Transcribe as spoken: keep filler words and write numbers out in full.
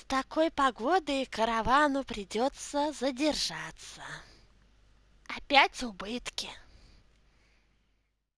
С такой погодой каравану придется задержаться. Опять убытки.